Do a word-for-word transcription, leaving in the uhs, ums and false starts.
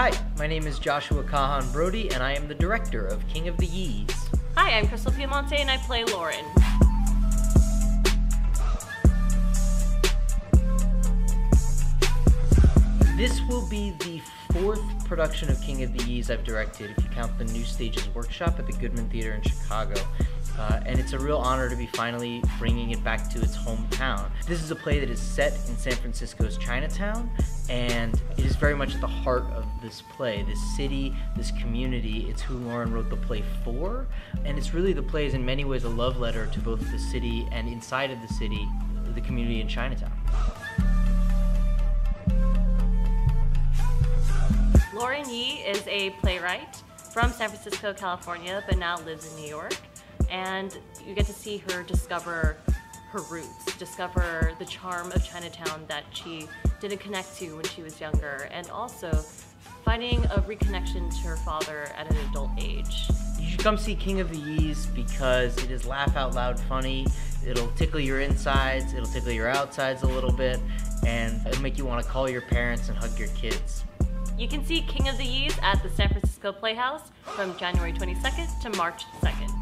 Hi, my name is Joshua Kahan Brody, and I am the director of King of the Yees. Hi, I'm Krystle Piamonte, and I play Lauren. This will be the fourth production of King of the Yees I've directed, if you count the New Stages workshop at the Goodman Theatre in Chicago. Uh, and it's a real honor to be finally bringing it back to its hometown. This is a play that is set in San Francisco's Chinatown, and it is very much at the heart of this play, this city, this community. It's who Lauren wrote the play for, and it's really, the play is in many ways a love letter to both the city and, inside of the city, the community in Chinatown. Lauren Yee is a playwright from San Francisco, California, but now lives in New York. And you get to see her discover her roots, discover the charm of Chinatown that she didn't connect to when she was younger, and also finding a reconnection to her father at an adult age. You should come see King of the Yees because it is laugh out loud funny, it'll tickle your insides, it'll tickle your outsides a little bit, and it'll make you want to call your parents and hug your kids. You can see King of the Yees at the San Francisco Playhouse from January twenty-second to March second.